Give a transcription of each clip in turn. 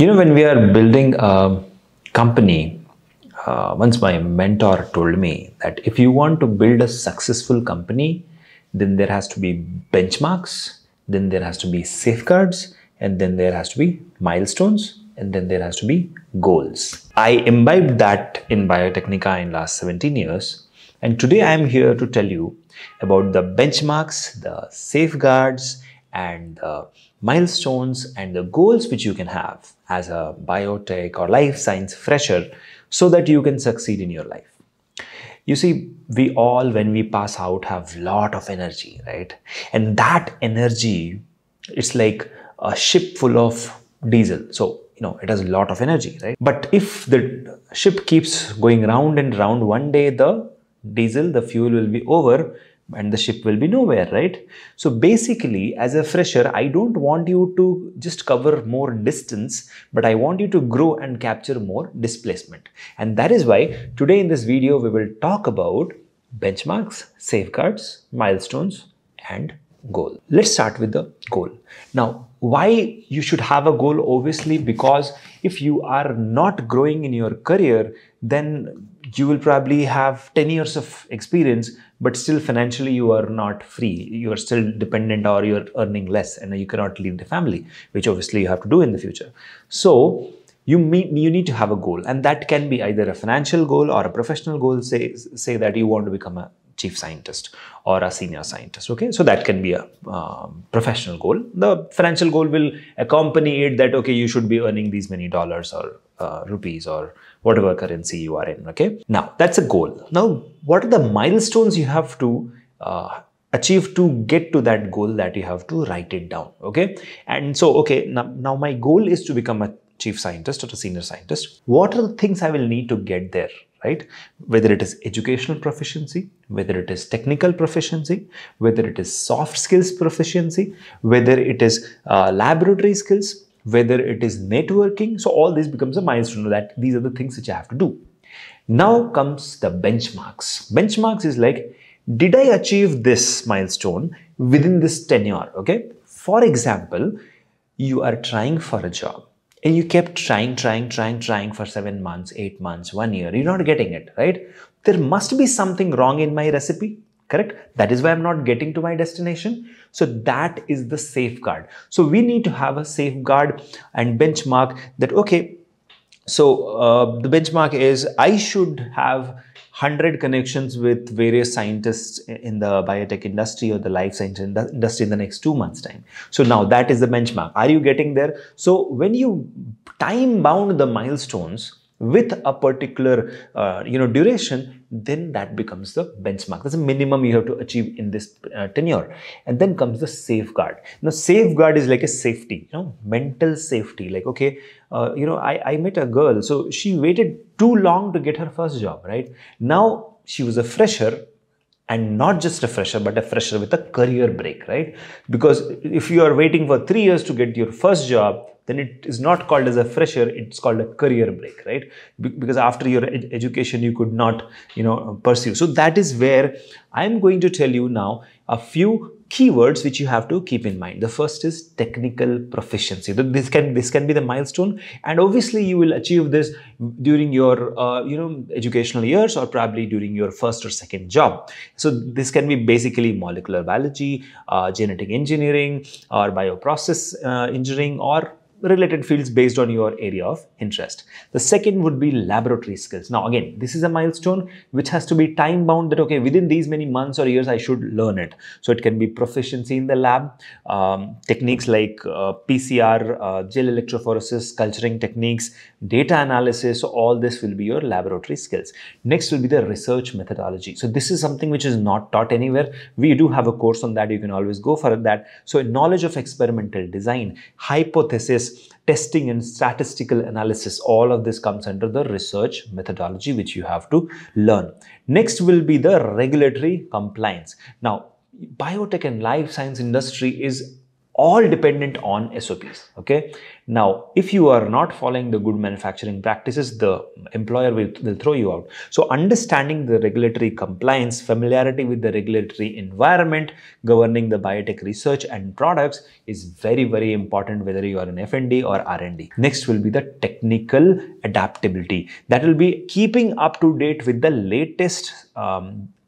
You know, when we are building a company, once my mentor told me that if you want to build a successful company, then there has to be benchmarks, then there has to be safeguards, and then there has to be milestones, and then there has to be goals. I imbibed that in Biotecnika in last 17 years. And today I am here to tell you about the benchmarks, the safeguards, and the milestones and the goals which you can have as a biotech or life science fresher so that you can succeed in your life. You see, we all, when we pass out, have a lot of energy, right? And that energy, it's like a ship full of diesel. So, you know, it has a lot of energy, right? But if the ship keeps going round and round, one day the diesel, the fuel will be over and the ship will be nowhere, right? So basically, as a fresher, I don't want you to just cover more distance, but I want you to grow and capture more displacement. And that is why today in this video, we will talk about benchmarks, safeguards, milestones, and goal. Let's start with the goal. Now, why you should have a goal? Obviously, because if you are not growing in your career, then you will probably have 10 years of experience, but still financially you are not free. You are still dependent or you're earning less and you cannot lead the family, which obviously you have to do in the future. So you need to have a goal, and that can be either a financial goal or a professional goal. Say that you want to become a chief scientist or a senior scientist. Okay, so that can be a professional goal. The financial goal will accompany it that, okay, you should be earning these many dollars or rupees or whatever currency you are in. Okay, now that's a goal. Now, what are the milestones you have to achieve to get to that goal? That you have to write it down. Okay, and so, okay, now my goal is to become a chief scientist or a senior scientist. What are the things I will need to get there, right? Whether it is educational proficiency, whether it is technical proficiency, whether it is soft skills proficiency, whether it is laboratory skills, whether it is networking. So all this becomes a milestone, that these are the things which I have to do. Now comes the benchmarks. Benchmarks is like, did I achieve this milestone within this tenure? Okay. For example, you are trying for a job. And you kept trying for 7 months, 8 months, 1 year. You're not getting it, right? There must be something wrong in my recipe, correct? That is why I'm not getting to my destination. So that is the safeguard. So we need to have a safeguard and benchmark that, okay, so the benchmark is I should have 100 connections with various scientists in the biotech industry or the life science industry in the next 2 months' time. So now that is the benchmark. Are you getting there? So when you time bound the milestones with a particular duration, then that becomes the benchmark. That's the minimum you have to achieve in this tenure. And then comes the safeguard. Now, safeguard is like a safety, you know, mental safety. Like, okay, I met a girl, so she waited too long to get her first job, right? Now she was a fresher, and not just a fresher, but a fresher with a career break, right? Because if you are waiting for 3 years to get your first job, then it is not called as a fresher, it's called a career break, right? Because after your education, you could not, pursue. So that is where I'm going to tell you now a few keywords which you have to keep in mind. The first is technical proficiency. This can be the milestone, and obviously you will achieve this during your educational years or probably during your first or second job. So this can be basically molecular biology, genetic engineering, or bioprocess engineering, or related fields based on your area of interest. The second would be laboratory skills. Now again, this is a milestone which has to be time bound, that okay, within these many months or years I should learn it. So it can be proficiency in the lab, techniques like PCR, gel electrophoresis, culturing techniques, data analysis. So all this will be your laboratory skills. Next will be the research methodology. So this is something which is not taught anywhere. We do have a course on that. You can always go for that. So knowledge of experimental design, hypothesis, testing, and statistical analysis, all of this comes under the research methodology which you have to learn. Next will be the regulatory compliance. Now, biotech and life science industry is all dependent on SOPs. Okay. Now, if you are not following the good manufacturing practices, the employer will throw you out. So, understanding the regulatory compliance, familiarity with the regulatory environment governing the biotech research and products is very, very important, whether you are in F&D or R&D. Next will be the technical adaptability. That will be keeping up to date with the latest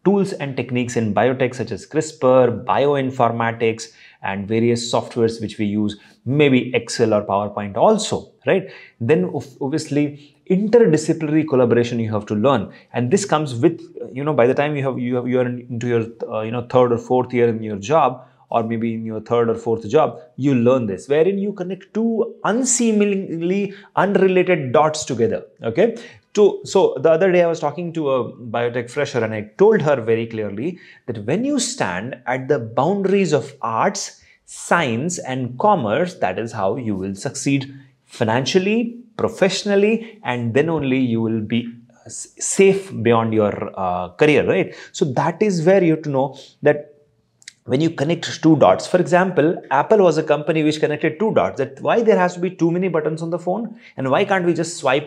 tools and techniques in biotech, such as CRISPR, bioinformatics, and various softwares which we use, maybe Excel or PowerPoint also, right? Then obviously interdisciplinary collaboration you have to learn, and this comes with, you know, by the time you are into your third or fourth year in your job, or maybe in your third or fourth job, you learn this, wherein you connect two unseemingly unrelated dots together, okay? So the other day I was talking to a biotech fresher and I told her very clearly that when you stand at the boundaries of arts, science and commerce, that is how you will succeed financially, professionally, and then only you will be safe beyond your career, right? So that is where you have to know that when you connect two dots, for example, Apple was a company which connected two dots, that why there has to be too many buttons on the phone, and why can't we just swipe,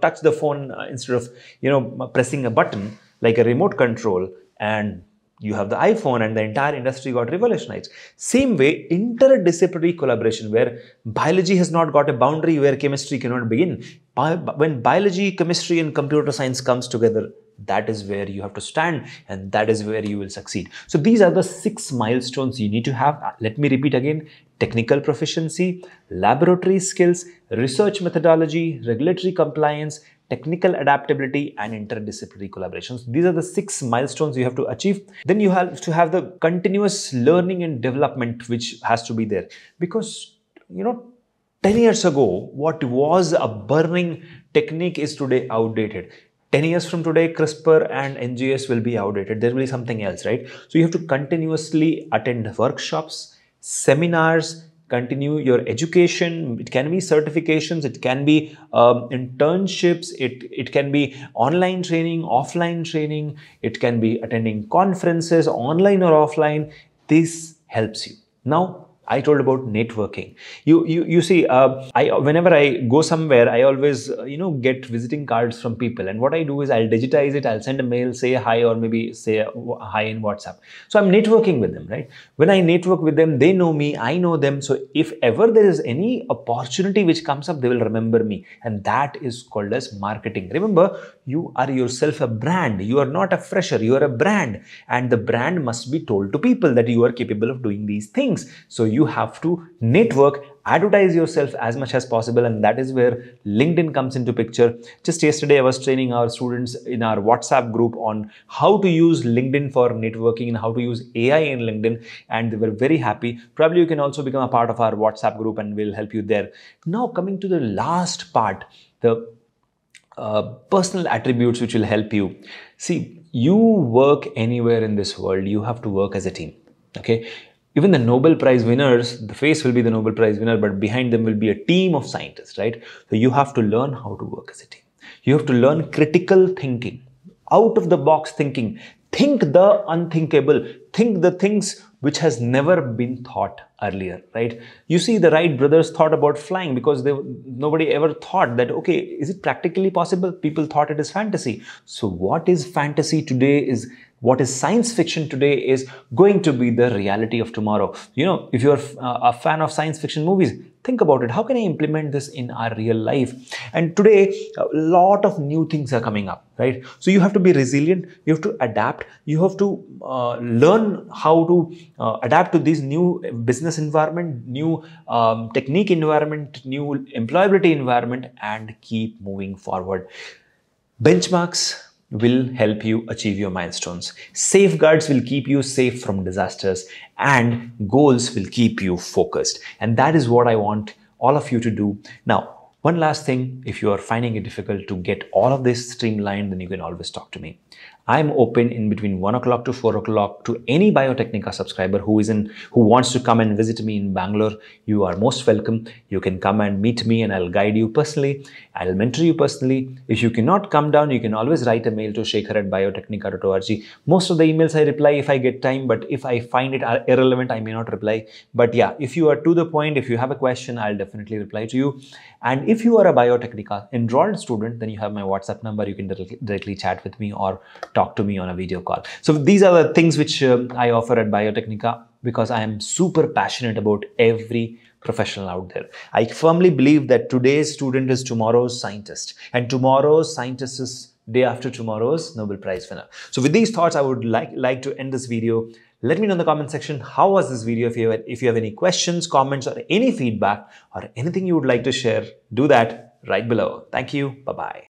touch the phone instead of, pressing a button like a remote control, and you have the iPhone and the entire industry got revolutionized. Same way, interdisciplinary collaboration, where biology has not got a boundary where chemistry cannot begin. When biology, chemistry and computer science comes together, that is where you have to stand, and that is where you will succeed. So these are the 6 milestones you need to have. Let me repeat again: technical proficiency, laboratory skills, research methodology, regulatory compliance, technical adaptability, and interdisciplinary collaborations. These are the 6 milestones you have to achieve. Then you have to have the continuous learning and development which has to be there, because 10 years ago what was a burning technique is today outdated. 10 years from today, CRISPR and NGS will be outdated. There will be something else, right? So you have to continuously attend workshops, seminars, continue your education. It can be certifications, it can be internships, it can be online training, offline training, it can be attending conferences, online or offline. This helps you. Now, I told about networking. You see, whenever I go somewhere, I always, get visiting cards from people. And what I do is I'll digitize it. I'll send a mail, say hi, or maybe say hi in WhatsApp. So I'm networking with them, right? When I network with them, they know me, I know them. So if ever there is any opportunity which comes up, they will remember me. And that is called as marketing. Remember, you are yourself a brand. You are not a fresher. You are a brand. And the brand must be told to people that you are capable of doing these things. So you have to network, advertise yourself as much as possible, and that is where LinkedIn comes into picture. Just yesterday, I was training our students in our WhatsApp group on how to use LinkedIn for networking and how to use AI in LinkedIn, and they were very happy. Probably you can also become a part of our WhatsApp group and we'll help you there. Now coming to the last part, the personal attributes which will help you. See, you work anywhere in this world, you have to work as a team, okay? Even the Nobel Prize winners, the face will be the Nobel Prize winner, but behind them will be a team of scientists, right? So you have to learn how to work as a team. You have to learn critical thinking, out of the box thinking. Think the unthinkable. Think the things which has never been thought earlier, right? You see, the Wright brothers thought about flying because nobody ever thought that, okay, is it practically possible? People thought it is fantasy. So what is fantasy today is what is science fiction today is going to be the reality of tomorrow. If you're a fan of science fiction movies, think about it. How can I implement this in our real life? And today, a lot of new things are coming up, right? So you have to be resilient. You have to adapt. You have to learn how to adapt to these new business environment, new technique environment, new employability environment, and keep moving forward. Benchmarks will help you achieve your milestones. Safeguards will keep you safe from disasters, and goals will keep you focused. And that is what I want all of you to do. Now, one last thing, if you are finding it difficult to get all of this streamlined, then you can always talk to me. I'm open in between 1 o'clock to 4 o'clock to any Biotecnika subscriber who wants to come and visit me in Bangalore. You are most welcome. You can come and meet me and I'll guide you personally. I'll mentor you personally. If you cannot come down, you can always write a mail to shekhar@Biotecnika.org. Most of the emails I reply if I get time, but if I find it irrelevant, I may not reply. But yeah, if you are to the point, if you have a question, I'll definitely reply to you. And if you are a Biotecnika enrolled student, then you have my WhatsApp number. You can directly chat with me or talk to me on a video call. So these are the things which I offer at Biotecnika, because I am super passionate about every professional out there. I firmly believe that today's student is tomorrow's scientist, and tomorrow's scientist is day after tomorrow's Nobel Prize winner. So with these thoughts, I would like to end this video. Let me know in the comment section how was this video. If you have any questions, comments, or any feedback or anything you would like to share, do that right below. Thank you. Bye-bye.